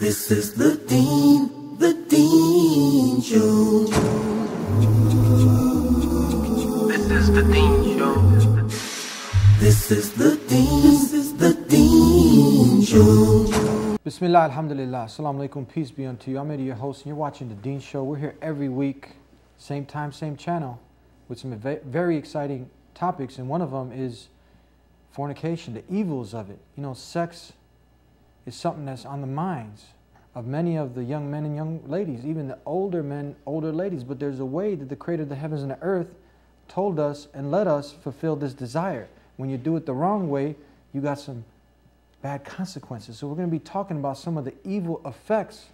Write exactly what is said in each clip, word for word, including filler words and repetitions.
This is the Deen, the Deen Show. This is the Deen Show. This is the Deen, this is the Deen Show. Bismillah, alhamdulillah, assalamu alaikum, peace be unto you. I'm Eddie, your host, and you're watching the Deen Show. We're here every week, same time, same channel, with some very exciting topics, and one of them is fornication, the evils of it. You know, sex is something that's on the minds of many of the young men and young ladies, even the older men, older ladies. But there's a way that the creator of the heavens and the earth told us and let us fulfill this desire. When you do it the wrong way, you got some bad consequences. So we're going to be talking about some of the evil effects,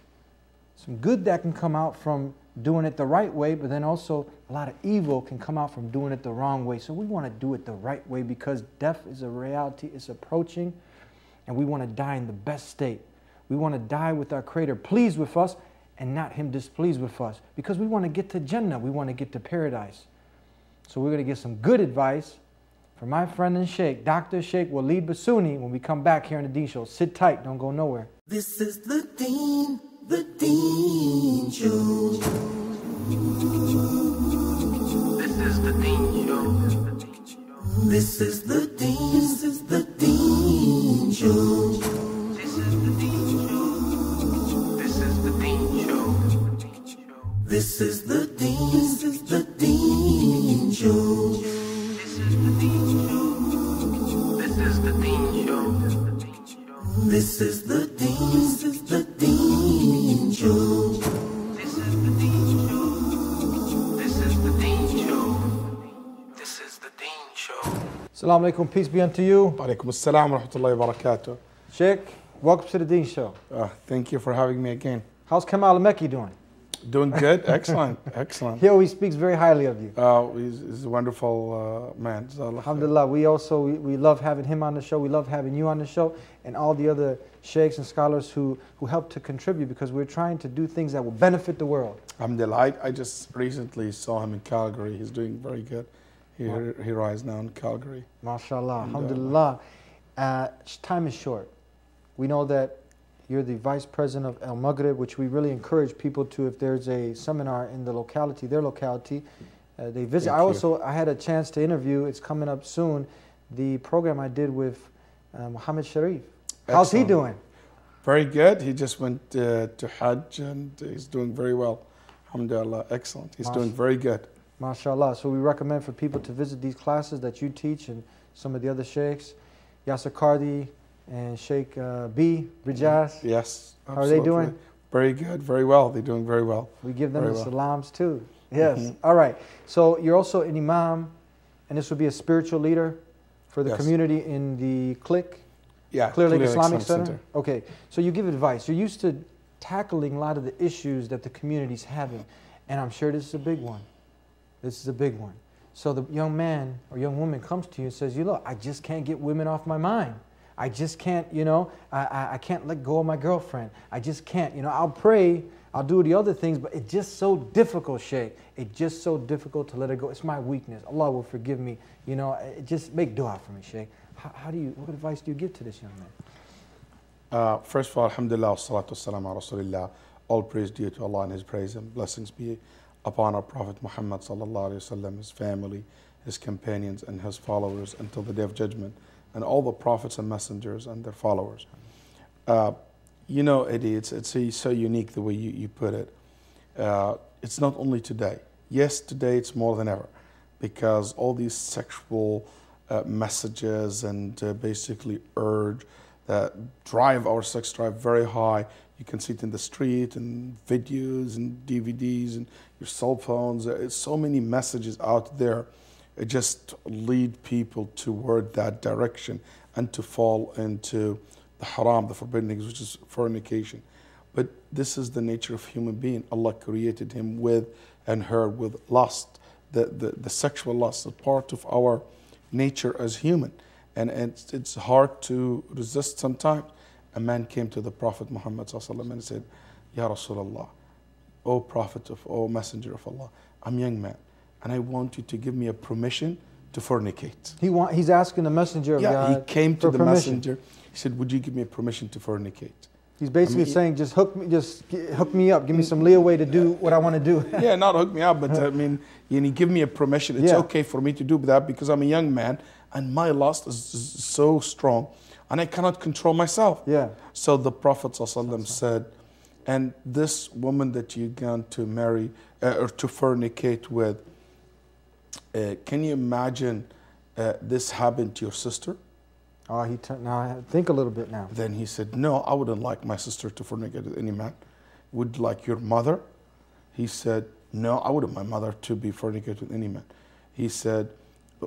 some good that can come out from doing it the right way, but then also a lot of evil can come out from doing it the wrong way. So we want to do it the right way because death is a reality, it's approaching, and we want to die in the best state. We want to die with our Creator pleased with us and not Him displeased with us, because we want to get to Jannah, we want to get to paradise. So we're going to get some good advice from my friend and Sheikh, Doctor Sheikh Waleed Basyouni, when we come back here on the Deen Show. Sit tight, don't go nowhere. This is the Deen, the Deen Show. This is the Deen Show. This is the Deen, this is the Deen Show. This is the Deen Show. This is the Deen Show. This is the Deen, this is the Deen Show. This is the Deen Show. This is the Deen Show. This is the Deen, this is the Deen Show. This is the Deen Show. This is the Deen Show. This is the Deen Show. Assalamu alaikum, peace be unto you. Wa alaikum assalam wa rahmatullahi wa barakatuh. Sheikh, welcome to the Deen Show. Uh, thank you for having me again. How's Kamal El-Mekki doing? Doing good, excellent, excellent. He always speaks very highly of you. Uh, he's, he's a wonderful uh, man. Alhamdulillah, we also, we, we love having him on the show, we love having you on the show, and all the other sheikhs and scholars who, who help to contribute, because we're trying to do things that will benefit the world. Alhamdulillah, I, I just recently saw him in Calgary. He's doing very good. He, wow. he, he rides now in Calgary. MashaAllah, alhamdulillah. Uh, time is short. We know that you're the vice president of Al Maghrib, which we really encourage people to, if there's a seminar in the locality, their locality, uh, they visit. Thank I also, you. I had a chance to interview, it's coming up soon, the program I did with uh, Mohammed Sharif. Excellent. How's he doing? Very good. He just went uh, to Hajj and he's doing very well. Alhamdulillah, excellent. He's doing very good. MashaAllah. So we recommend for people to visit these classes that you teach and some of the other sheikhs, Yasir Qahdi, and Sheikh uh, B, Rajaz. Yes. Absolutely. How are they doing? Very good, very well. They're doing very well. We give them very the well. salams too. Yes. Mm-hmm. All right. So you're also an imam, and this would be a spiritual leader for the yes. community in the clique? Yeah, Clear Lake Islamic Center. Center. Okay. So you give advice. You're used to tackling a lot of the issues that the community's having, and I'm sure this is a big one. This is a big one. So the young man or young woman comes to you and says, you know, I just can't get women off my mind. I just can't, you know, I, I, I can't let go of my girlfriend. I just can't, you know, I'll pray, I'll do the other things, but it's just so difficult, Sheikh. It's just so difficult to let it go. It's my weakness. Allah will forgive me. You know, it just make dua for me, Sheikh. How, how do you, what advice do you give to this young man? Uh, first of all, alhamdulillah, salatu wassalam ala rasulillah. All praise due to Allah and His praise and blessings be upon our Prophet Muhammad sallallahu alayhi wa sallam, his family, his companions, and his followers until the day of judgment, and all the prophets and messengers and their followers. Uh, you know, Eddie, it's, it's so unique the way you, you put it. Uh, it's not only today. Yes, today it's more than ever, because all these sexual uh, messages and uh, basically urge that drive our sex drive very high. You can see it in the street and videos and D V Ds and your cell phones. There's so many messages out there. It just lead people toward that direction and to fall into the haram, the forbidden things, which is fornication. But this is the nature of human being. Allah created him with and her with lust, the, the, the sexual lust, a part of our nature as human. And, and it's, it's hard to resist sometimes. A man came to the Prophet Muhammad ﷺ and said, Ya Rasulullah, O Prophet of, O Messenger of Allah, I'm a young man, and I want you to give me a permission to fornicate. He want, he's asking the messenger of yeah, God. Yeah, he came to the permission. messenger. He said, would you give me permission to fornicate? He's basically I mean, saying, just hook me, just hook me up. Give me some leeway to do what I want to do. Yeah, not hook me up, but I mean, you know, give me a permission. It's yeah. okay for me to do that because I'm a young man and my lust is, is so strong and I cannot control myself. Yeah. So the Prophet ﷺ said, and this woman that you're going to marry uh, or to fornicate with, uh, can you imagine uh, this happened to your sister? Oh, he turned, now I think a little bit now. Then he said, no, I wouldn't like my sister to fornicate with any man. Would like your mother? He said, no, I wouldn't my mother to be fornicated with any man. He said,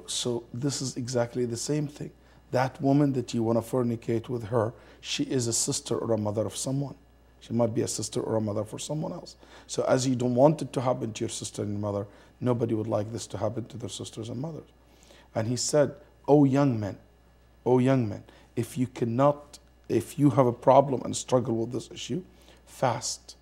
so this is exactly the same thing. That woman that you want to fornicate with her, she is a sister or a mother of someone. She might be a sister or a mother for someone else. So as you don't want it to happen to your sister and mother, nobody would like this to happen to their sisters and mothers. And he said, oh, young men, Oh, young men, if you cannot, if you have a problem and struggle with this issue, fast.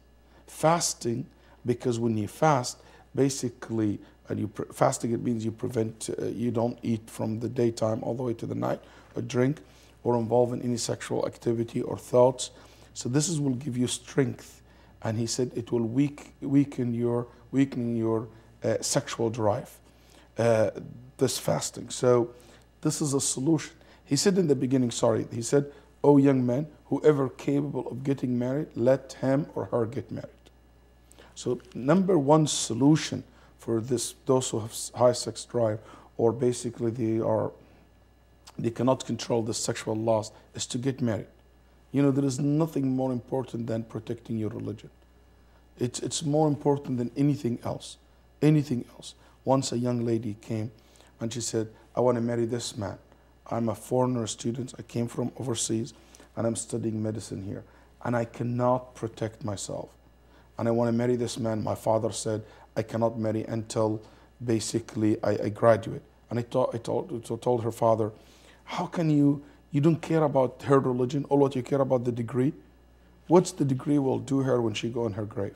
Fasting, because when you fast, basically, and you fasting, it means you prevent, uh, you don't eat from the daytime all the way to the night, or drink, or involve in any sexual activity or thoughts. So this is will give you strength, and he said it will weak, weaken your weaken your uh, sexual drive. Uh, this fasting. So this is a solution. He said in the beginning, sorry, he said, oh, young man, whoever capable of getting married, let him or her get married. So number one solution for this, those who have high sex drive, or basically they are, they cannot control the sexual lust, is to get married. You know, there is nothing more important than protecting your religion. It's, it's more important than anything else, anything else. Once a young lady came and she said, I want to marry this man. I'm a foreigner student, I came from overseas, and I'm studying medicine here. And I cannot protect myself. And I want to marry this man. My father said, I cannot marry until basically I, I graduate. And I, thought, I told, so told her father, how can you, you don't care about her religion, all what you care about the degree? What's the degree will do her when she go in her grave?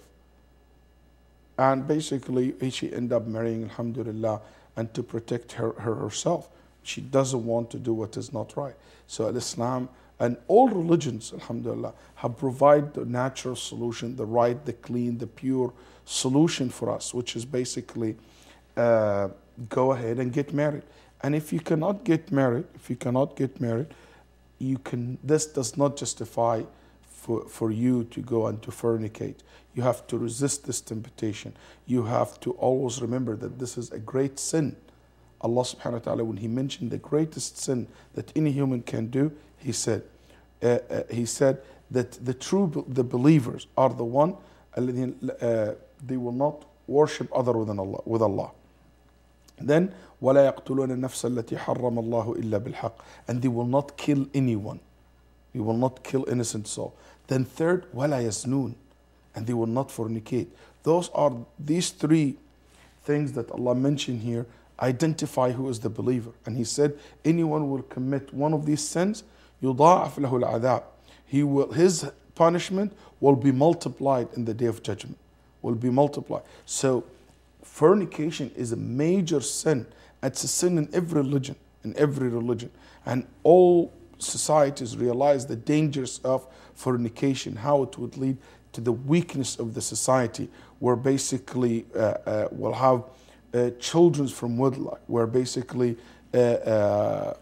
And basically, she ended up marrying, alhamdulillah, and to protect her, her herself. She doesn't want to do what is not right. So Islam and all religions, alhamdulillah, have provided the natural solution, the right, the clean, the pure solution for us, which is basically uh, go ahead and get married. And if you cannot get married, if you cannot get married, you can. This does not justify for, for you to go and to fornicate. You have to resist this temptation. You have to always remember that this is a great sin. Allah subhanahu wa ta'ala, when he mentioned the greatest sin that any human can do, he said, uh, uh, he said that the true, the believers are the one, uh, they will not worship other than Allah, with Allah. And then, وَلَا يَقْتُلُونَ النَّفْسَ الَّتِي حَرَّمَ اللَّهُ إِلَّا بِالْحَقِّ. And they will not kill anyone. They will not kill innocent soul. Then third, وَلَا يَزْنُونَ. And they will not fornicate. Those are these three things that Allah mentioned here. Identify who is the believer. And he said, anyone will commit one of these sins, يُضَاعَفْ لَهُ الْعَذَابِ. He will, his punishment will be multiplied in the day of judgment, will be multiplied. So fornication is a major sin. It's a sin in every religion, in every religion. And all societies realize the dangers of fornication, how it would lead to the weakness of the society, where basically uh, uh, we'll have Uh, children from wedlock, where basically uh, uh,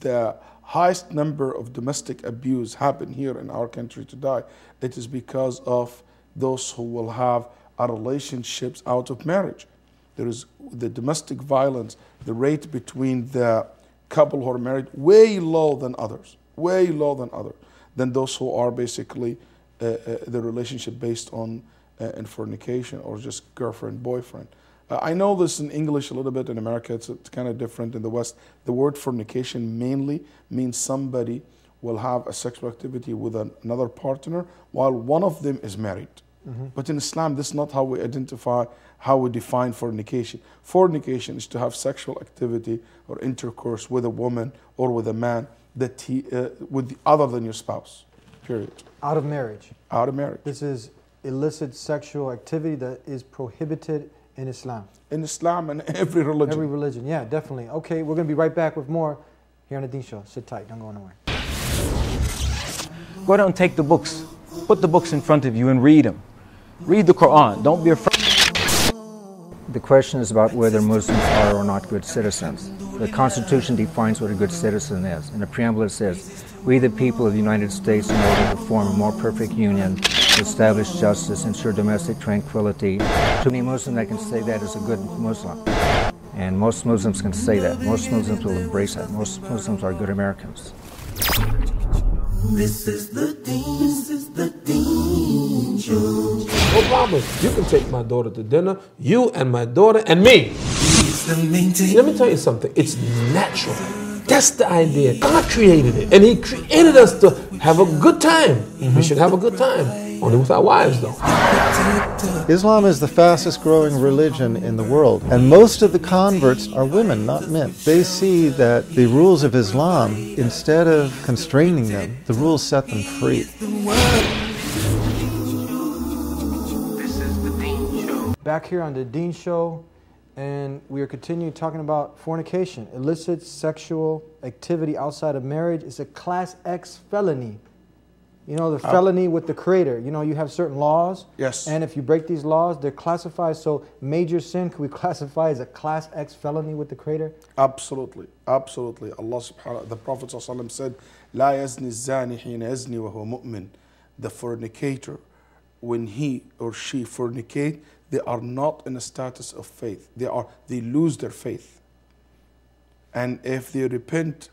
the highest number of domestic abuse happen here in our country today. It is because of those who will have our relationships out of marriage. There is the domestic violence, the rate between the couple who are married way low than others, way low than others, than those who are basically uh, uh, the relationship based on uh, in fornication or just girlfriend, boyfriend. I know this in English a little bit. In America, it's, it's kind of different. In the West, the word fornication mainly means somebody will have a sexual activity with an, another partner while one of them is married. Mm-hmm. But in Islam, this is not how we identify, how we define fornication. Fornication is to have sexual activity or intercourse with a woman or with a man that he, uh, with the, other than your spouse, period. Out of marriage. Out of marriage. This is illicit sexual activity that is prohibited in Islam. In Islam and every religion. Every religion, yeah, definitely. Okay, we're going to be right back with more here on The Deen Show. Sit tight, don't go anywhere. Go down and take the books. Put the books in front of you and read them. Read the Quran. Don't be afraid. The question is about whether Muslims are or not good citizens. The Constitution defines what a good citizen is. In the preamble it says, "We the people of the United States, in order to form a more perfect union, establish justice, ensure domestic tranquility." To me, a Muslim that can say that is a good Muslim. And most Muslims can say that. Most Muslims will embrace that. Most Muslims are good Americans. This is the Deen. This is the Deen Show. Obama, you can take my daughter to dinner, you and my daughter and me. Let me tell you something, it's natural. That's the idea. God created it, and He created us to have a good time. Mm-hmm. We should have a good time, only with our wives though. Islam is the fastest growing religion in the world, and most of the converts are women, not men. They see that the rules of Islam, instead of constraining them, the rules set them free. Back here on The Deen Show, and we are continuing talking about fornication. Illicit sexual activity outside of marriage is a class X felony. You know, the uh, felony with the creator. You know, you have certain laws. Yes. And if you break these laws, they're classified. So major sin, can we classify as a class X felony with the creator? Absolutely. Absolutely. Allah subhanahu, the Prophet ﷺ said, "La yazni zani hina yazni wa huwa mu'min." The fornicator, when he or she fornicate, they are not in a status of faith. They are, they lose their faith. And if they repent,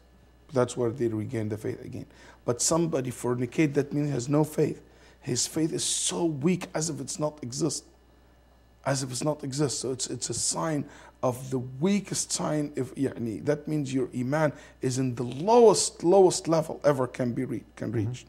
that's where they regain the faith again. But somebody fornicate, that means he has no faith. His faith is so weak, as if it's not exist. As if it's not exist. So it's, it's a sign of the weakest sign. If, yani, that means your iman is in the lowest, lowest level ever can be read, can mm-hmm. reach.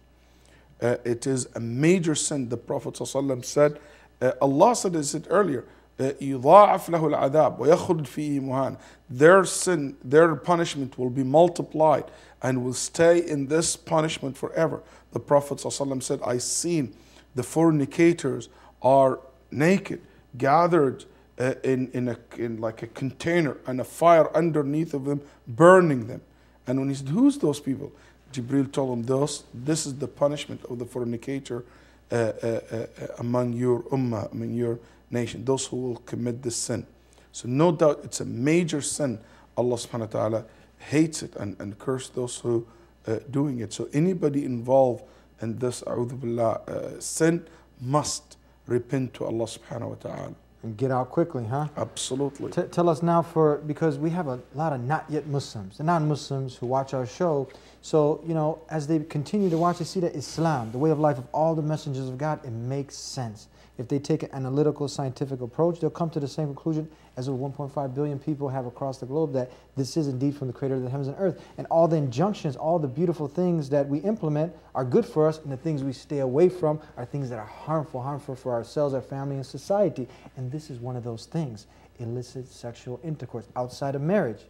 Uh, it is a major sin. The Prophet ﷺ said, Uh, Allah said, as I said earlier, يضاعف له العذاب ويخلد فيه مهانا. Their sin, their punishment will be multiplied and will stay in this punishment forever. The Prophet ﷺ said, "I seen the fornicators are naked, gathered uh, in in a in like a container, and a fire underneath of them, burning them." And when he said, "Who's those people?" Jibril told him, "Those. This is the punishment of the fornicator." Uh, uh, uh, among your ummah, among your nation, those who will commit this sin. So no doubt it's a major sin. Allah subhanahu wa ta'ala hates it and, and curse those who uh, doing it. So anybody involved in this a'udhu billah, uh, sin must repent to Allah subhanahu wa ta'ala. And get out quickly, huh? Absolutely. T tell us now, for because we have a lot of not yet Muslims, the non-Muslims who watch our show. So, you know, as they continue to watch, they see that Islam, the way of life of all the messengers of God, it makes sense. If they take an analytical, scientific approach, they'll come to the same conclusion as what one point five billion people have across the globe, that this is indeed from the creator of the heavens and earth. And all the injunctions, all the beautiful things that we implement are good for us, and the things we stay away from are things that are harmful, harmful for ourselves, our family, and society. And this is one of those things, illicit sexual intercourse outside of marriage.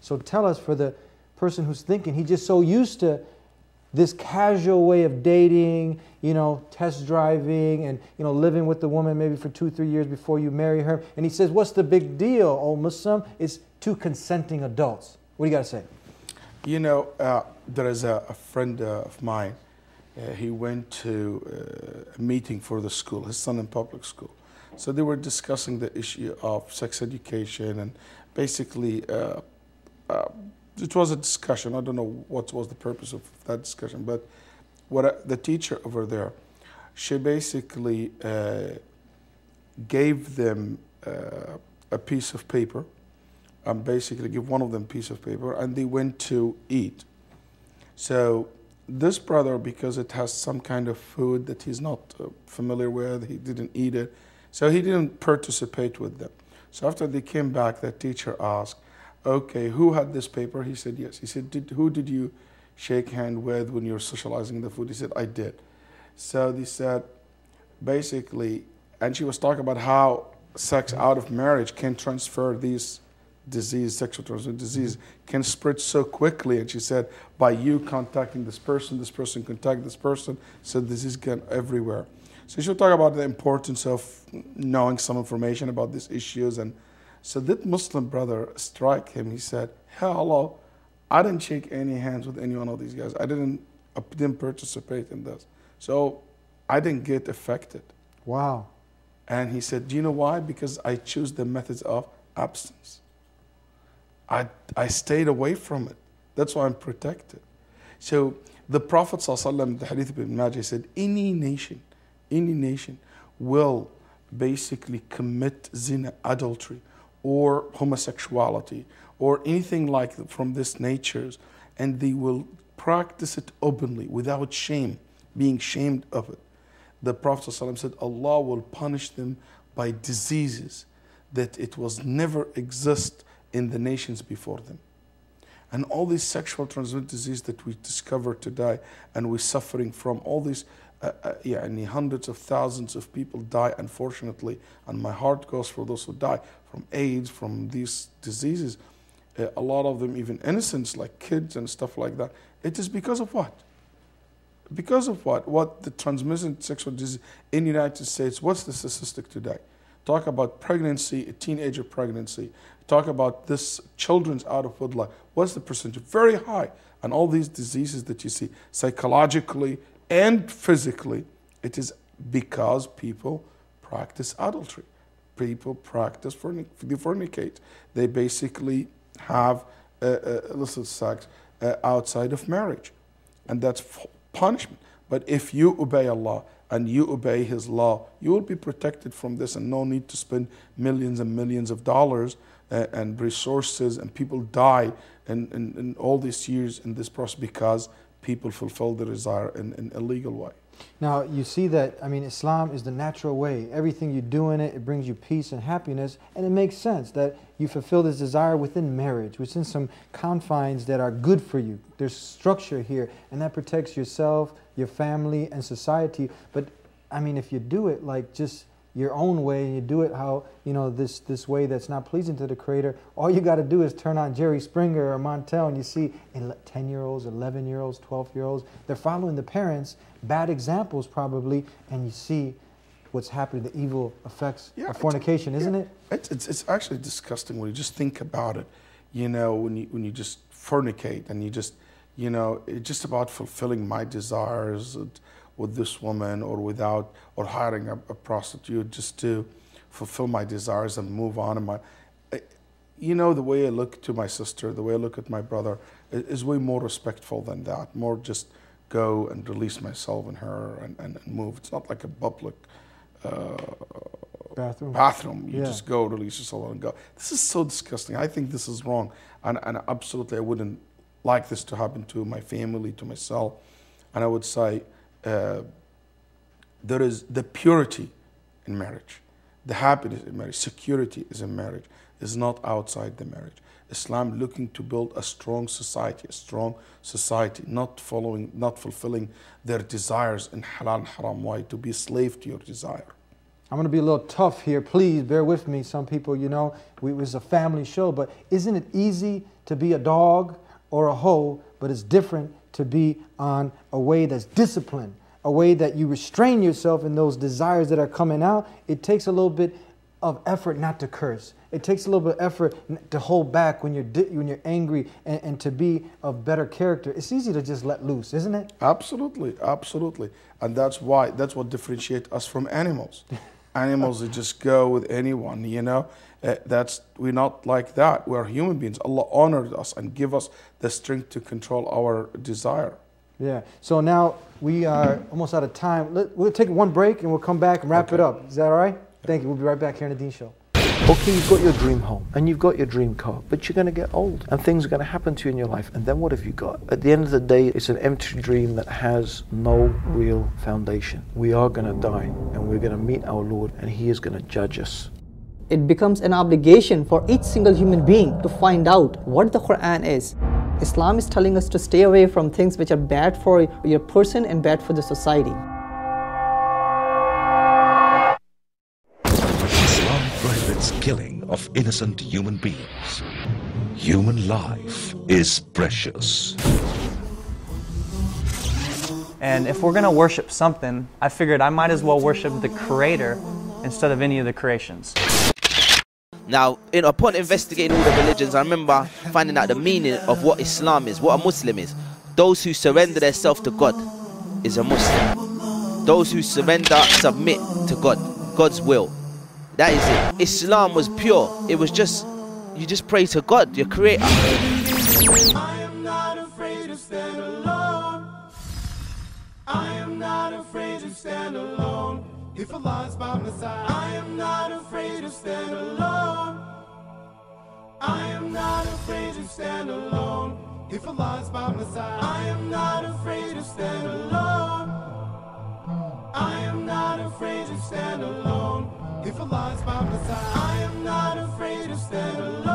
So tell us, for the person who's thinking, he's just so used to this casual way of dating, you know, test driving, and, you know, living with the woman maybe for two, three years before you marry her. And he says, what's the big deal, oh Muslim? It's two consenting adults. What do you got to say? You know, uh, there is a, a friend uh, of mine. Uh, he went to uh, a meeting for the school, his son in public school. So they were discussing the issue of sex education, and basically uh, uh, it was a discussion. I don't know what was the purpose of that discussion, but what I, the teacher over there, she basically uh, gave them uh, a piece of paper, and basically gave one of them a piece of paper, and they went to eat. So this brother, because it has some kind of food that he's not uh, familiar with, he didn't eat it, so he didn't participate with them. So after they came back, the teacher asked, "Okay, who had this paper?" He said, "Yes." He said, did, who did you shake hand with when you were socializing the food? He said, "I did." So they said, basically, and she was talking about how sex out of marriage can transfer these disease, sexual transmitted disease, can spread so quickly. And she said, by you contacting this person, this person contact this person, so disease can everywhere. So she'll talk about the importance of knowing some information about these issues. And so that Muslim brother struck him. He said, "Hello, I didn't shake any hands with any one of these guys. I didn't didn't participate in this. So I didn't get affected. Wow. And he said, do you know why? Because I choose the methods of abstinence. I, I stayed away from it. That's why I'm protected. So the Prophet ﷺ, the Hadith ibn Majah said, any nation, any nation will basically commit zina, adultery, or homosexuality, or anything like that from this nature, and they will practice it openly without shame, being shamed of it. The Prophet ﷺ said, Allah will punish them by diseases that it was never exist in the nations before them. And all these sexual transmitted diseases that we discover today and we're suffering from, all these uh, uh, yeah, and hundreds of thousands of people die, unfortunately, and my heart goes for those who die from AIDS, from these diseases, uh, a lot of them even innocents, like kids and stuff like that. It is because of what? Because of what? What the transmission sexual disease in the United States, what's the statistic today? Talk about pregnancy, a teenager pregnancy. Talk about this children's out of wedlock. What's the percentage? Very high. And all these diseases that you see, psychologically and physically, it is because people practice adultery. People practice fornic they fornicate. They basically have uh, uh, illicit sex uh, outside of marriage. And that's punishment. But if you obey Allah and you obey His law, you will be protected from this, and no need to spend millions and millions of dollars uh, and resources, and people die in, in, in all these years in this process because people fulfill their desire in an illegal way. Now, you see that, I mean, Islam is the natural way. Everything you do in it, it brings you peace and happiness, and it makes sense that you fulfill this desire within marriage, within some confines that are good for you. There's structure here, and that protects yourself, your family, and society. But, I mean, if you do it like just your own way, and you do it how, you know, this, this way that's not pleasing to the Creator, all you got to do is turn on Jerry Springer or Montel, and you see ten-year-olds, eleven-year-olds, twelve-year-olds, they're following the parents, bad examples probably, and you see what's happening, the evil effects yeah, of fornication, isn't yeah. it? It's, it's, it's actually disgusting when you just think about it, you know, when you, when you just fornicate, and you just, you know, it's just about fulfilling my desires, and, with this woman, or without, or hiring a, a prostitute just to fulfill my desires and move on. And my, I, you know, the way I look to my sister, the way I look at my brother, is, is way more respectful than that. More just go and release myself and her and, and, and move. It's not like a public uh, bathroom. Bathroom. You yeah. just go, release yourself and go. This is so disgusting. I think this is wrong, and and absolutely I wouldn't like this to happen to my family, to myself, and I would say. Uh, there is the purity in marriage, the happiness in marriage, security is in marriage, is not outside the marriage. Islam looking to build a strong society, a strong society, not following, not fulfilling their desires in halal and haram way, to be a slave to your desire. I'm going to be a little tough here, please bear with me. Some people, you know, we, it was a family show, but isn't it easy to be a dog or a hoe, but it's different to be on a way that's disciplined, a way that you restrain yourself in those desires that are coming out. It takes a little bit of effort not to curse. It takes a little bit of effort to hold back when you're, di when you're angry, and, and to be of better character. It's easy to just let loose, isn't it? Absolutely, absolutely. And that's why, that's what differentiates us from animals. Animals that just go with anyone, you know. Uh, that's, we're not like that. We're human beings. Allah honored us and give us the strength to control our desire. Yeah. So now we are almost out of time. Let, we'll take one break and we'll come back and wrap okay. it up. Is that all right? Yeah. Thank you. We'll be right back here on The Deen Show. Okay, you've got your dream home and you've got your dream car, but you're going to get old and things are going to happen to you in your life, and then what have you got? At the end of the day, it's an empty dream that has no real foundation. We are going to die and we're going to meet our Lord, and He is going to judge us. It becomes an obligation for each single human being to find out what the Quran is. Islam is telling us to stay away from things which are bad for your person and bad for the society. Islam prohibits killing of innocent human beings. Human life is precious. And if we're going to worship something, I figured I might as well worship the Creator instead of any of the creations. Now, in, upon investigating all the religions, I remember finding out the meaning of what Islam is, what a Muslim is. Those who surrender themselves to God is a Muslim. Those who surrender, submit to God, God's will. That is it. Islam was pure. It was just, you just pray to God, your creator. I am not afraid to stand alone. I am not afraid to stand alone. If Allah is by my side, I am not afraid to stand alone. I am not afraid to stand alone. If Allah is by my side, I am not afraid to stand alone. I am not afraid to stand alone. If Allah is by my side, I am not afraid to stand alone.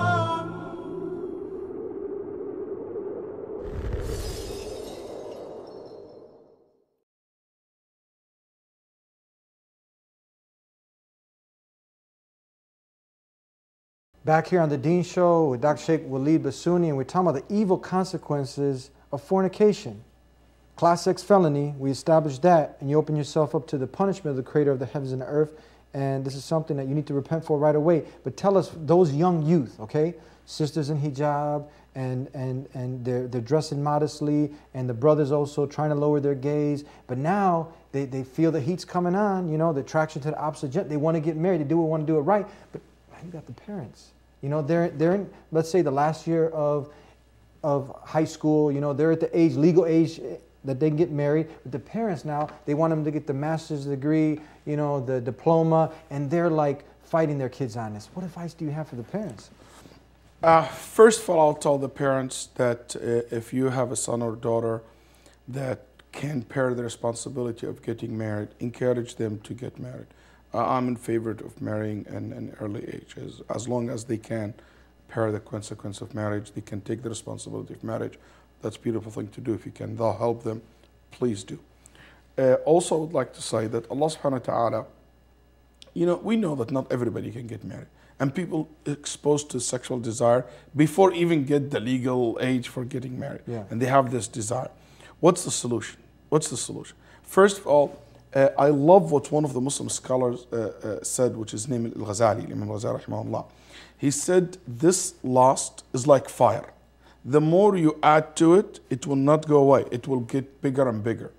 Back here on The Deen Show with Doctor Sheikh Waleed Basyouni, and we're talking about the evil consequences of fornication. Class X felony, we established that, and you open yourself up to the punishment of the creator of the heavens and the earth. And this is something that you need to repent for right away. But tell us, those young youth, okay, sisters in hijab, and, and, and they're, they're dressing modestly, and the brothers also trying to lower their gaze. But now they, they feel the heat's coming on, you know, the attraction to the opposite gender. They want to get married. They do want to do it right. But you got the parents. You know, they're, they're in, let's say, the last year of, of high school. You know, they're at the age, legal age, that they can get married, but the parents now, they want them to get the master's degree, you know, the diploma, and they're like fighting their kids on this. What advice do you have for the parents? Uh, first of all, I'll tell the parents that uh, if you have a son or daughter that can bear the responsibility of getting married, encourage them to get married. Uh, I'm in favor of marrying at an early age. As, as long as they can bear the consequence of marriage, they can take the responsibility of marriage. That's a beautiful thing to do. If you can thou help them, please do. Uh, also, I would like to say that Allah subhanahu wa ta'ala, you know, we know that not everybody can get married. And people exposed to sexual desire before even get the legal age for getting married. Yeah. And they have this desire. What's the solution? What's the solution? First of all, uh, I love what one of the Muslim scholars uh, uh, said, which is named Al-Ghazali, Imam Al-Ghazali rahimahullah. He said, this lust is like fire. The more you add to it, it will not go away. It will get bigger and bigger.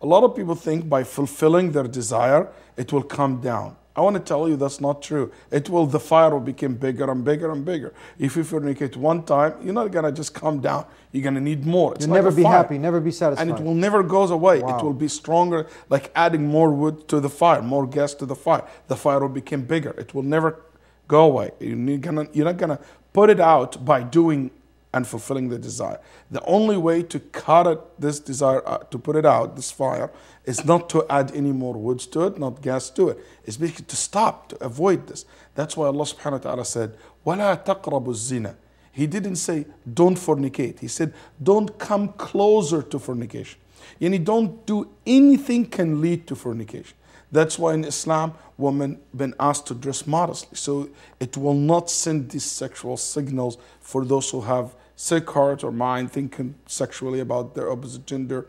A lot of people think by fulfilling their desire, it will come down. I want to tell you that's not true. It will, the fire will become bigger and bigger and bigger. If you fornicate one time, you're not going to just come down. You're going to need more. You'll never be happy, never be satisfied. And it will never goes away. Wow. It will be stronger, like adding more wood to the fire, more gas to the fire. The fire will become bigger. It will never go away. You're gonna, you're not going to put it out by doing and fulfilling the desire. The only way to cut it, this desire, uh, to put it out, this fire, is not to add any more woods to it, not gas to it. It's basically to stop, to avoid this. That's why Allah subhanahu wa ta'ala said, وَلَا تَقْرَبُوا الزِّنَا. He didn't say, don't fornicate. He said, don't come closer to fornication. Yani don't do anything can lead to fornication. That's why in Islam, women been asked to dress modestly. So it will not send these sexual signals for those who have sick heart or mind, thinking sexually about their opposite gender.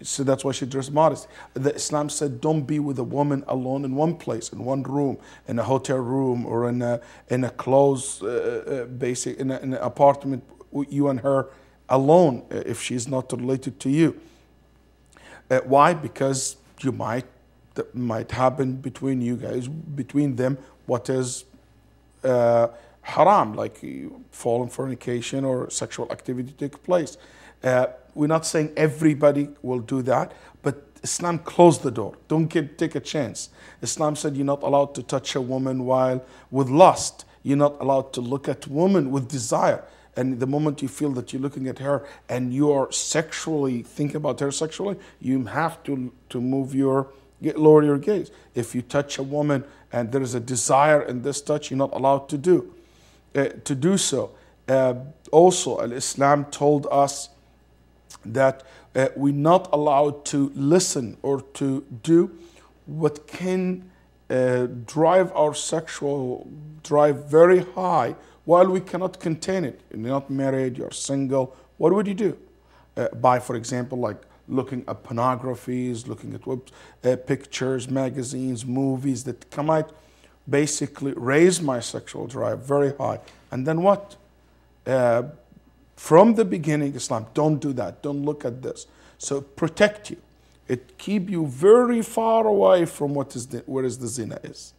So that's why she dressed modest. The Islam said, don't be with a woman alone in one place, in one room, in a hotel room, or in a in a closed, uh, basic, in, a, in an apartment, you and her alone, if she's not related to you. Uh, why? Because you might, that might happen between you guys, between them, what is Uh, haram, like fallen fornication or sexual activity take place. Uh, we're not saying everybody will do that, but Islam closed the door. Don't get, take a chance. Islam said you're not allowed to touch a woman while with lust. You're not allowed to look at women with desire. And the moment you feel that you're looking at her and you are sexually, think about her sexually, you have to, to move your, get, lower your gaze. If you touch a woman and there is a desire in this touch, you're not allowed to do. Uh, to do so. Uh, also, Islam told us that uh, we're not allowed to listen or to do what can uh, drive our sexual drive very high while we cannot contain it. You're not married, you're single. What would you do? Uh, by, for example, like looking at pornographies, looking at web, uh, pictures, magazines, movies that come out, basically raise my sexual drive very high. And then what? Uh, From the beginning, Islam, don't do that. Don't look at this. So protect you. It keep you very far away from what is the, where is the zina is.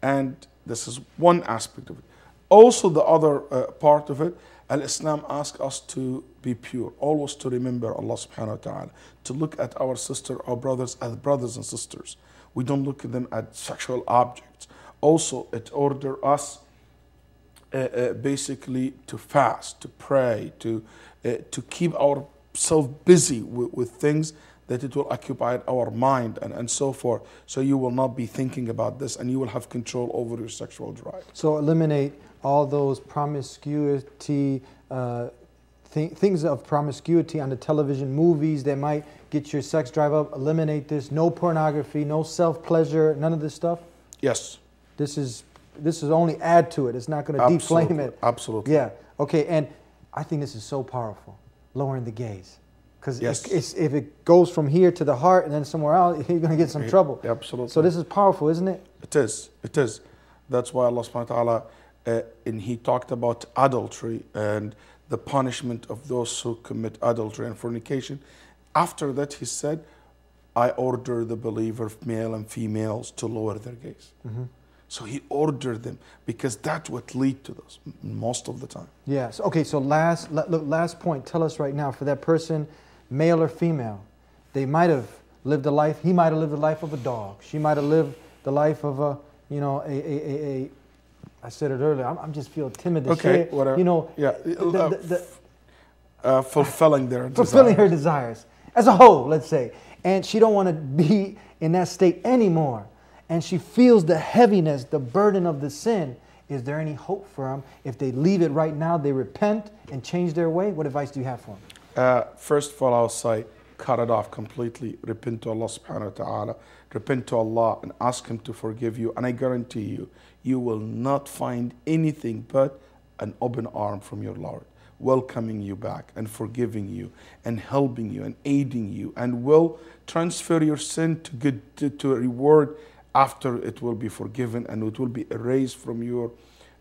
And this is one aspect of it. Also, the other uh, part of it, Al-Islam asks us to be pure, always to remember Allah subhanahu wa ta'ala, to look at our sister, our brothers as brothers and sisters. We don't look at them as sexual objects. Also, it orders us uh, uh, basically to fast, to pray, to, uh, to keep ourselves busy with, with things that it will occupy our mind and, and so forth. So you will not be thinking about this and you will have control over your sexual drive. So eliminate all those promiscuity, uh, th things of promiscuity on the television, movies that might get your sex drive up. Eliminate this. No pornography, no self-pleasure, none of this stuff? Yes. This is, this is only add to it. It's not going to deflame it. Absolutely. Yeah. Okay. And I think this is so powerful, lowering the gaze. Because yes. it's, if it goes from here to the heart and then somewhere else, you're going to get some trouble. Absolutely. So this is powerful, isn't it? It is. It is. That's why Allah subhanahu wa ta'ala, uh, and he talked about adultery and the punishment of those who commit adultery and fornication. After that, he said, I order the believer, male and females, to lower their gaze. Mm-hmm. So he ordered them because that's what leads to those most of the time. Yes. Okay, so last, last point. Tell us right now, for that person, male or female, they might have lived a life, he might have lived the life of a dog, she might have lived the life of a, you know, a, a, a, a I said it earlier, I'm, I'm just feel timid to okay, share, whatever. You know, yeah. the, the, the, uh, fulfilling their fulfilling desires. her desires, as a whole, let's say, and she don't want to be in that state anymore, and she feels the heaviness, the burden of the sin. Is there any hope for them? If they leave it right now, they repent and change their way, what advice do you have for them? Uh, first of all, I'll say, cut it off completely. Repent to Allah subhanahu wa ta'ala. Repent to Allah and ask Him to forgive you. And I guarantee you, you will not find anything but an open arm from your Lord, welcoming you back and forgiving you and helping you and aiding you, and will transfer your sin to, good, to, to a reward after it will be forgiven and it will be erased from your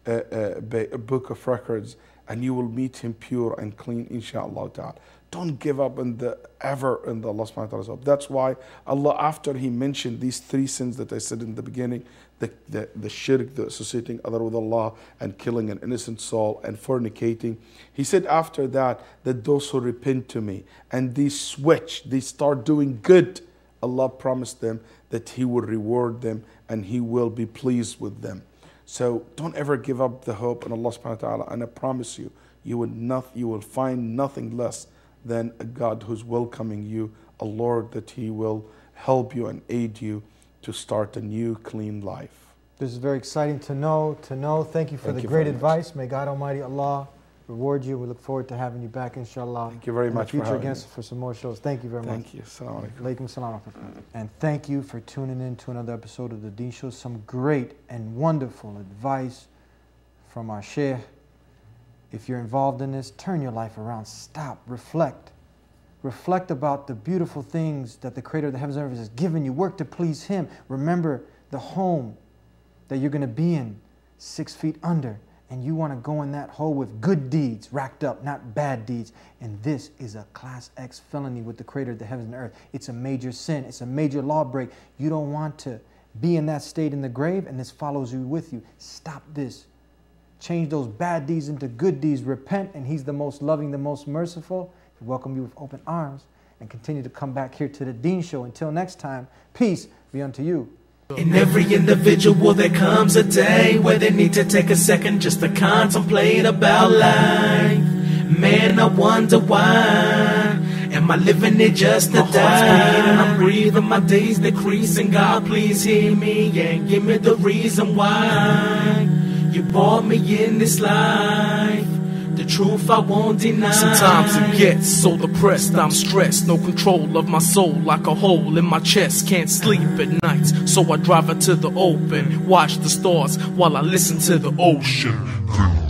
uh, uh, book of records. And you will meet Him pure and clean, inshaAllah ta'ala. Don't give up in the, ever in the Allah subhanahu wa ta'ala's hope. That's why Allah, after He mentioned these three sins that I said in the beginning, the, the, the shirk, the associating other with Allah, and killing an innocent soul, and fornicating, He said after that, that those who repent to Me, and they switch, they start doing good, Allah promised them that He will reward them, and He will be pleased with them. So don't ever give up the hope in Allah subhanahu wa ta'ala. And I promise you, you will, not, you will find nothing less than a God who's welcoming you, a Lord that He will help you and aid you to start a new, clean life. This is very exciting to know, to know. Thank you for Thank the you great advice. May God Almighty Allah reward you. We look forward to having you back, inshallah. Thank you very in much the future for having against me. For some more shows. Thank you very Thank much. Thank you. Assalamu alaikum. Alaikum salam. And thank you for tuning in to another episode of The Deen Show. Some great and wonderful advice from our Shaykh. If you're involved in this, turn your life around. Stop. Reflect. Reflect about the beautiful things that the Creator of the heavens and earth has given you. Work to please Him. Remember the home that you're going to be in, six feet under. And you want to go in that hole with good deeds racked up, not bad deeds. And this is a class X felony with the Creator of the heavens and earth. It's a major sin. It's a major law break. You don't want to be in that state in the grave, and this follows you with you. Stop this. Change those bad deeds into good deeds. Repent, and He's the most loving, the most merciful. He'll welcome you with open arms, and continue to come back here to The Deen Show. Until next time, peace be unto you. In every individual there comes a day where they need to take a second just to contemplate about life. Man, I wonder why am I living it just to die? My heart's beating, I'm breathing, my days decreasing. God, please hear me and give me the reason why You brought me in this life. The truth I won't deny. Sometimes it gets so depressed, I'm stressed. No control of my soul, like a hole in my chest. Can't sleep at night, so I drive it to the open. Watch the stars while I listen to the ocean.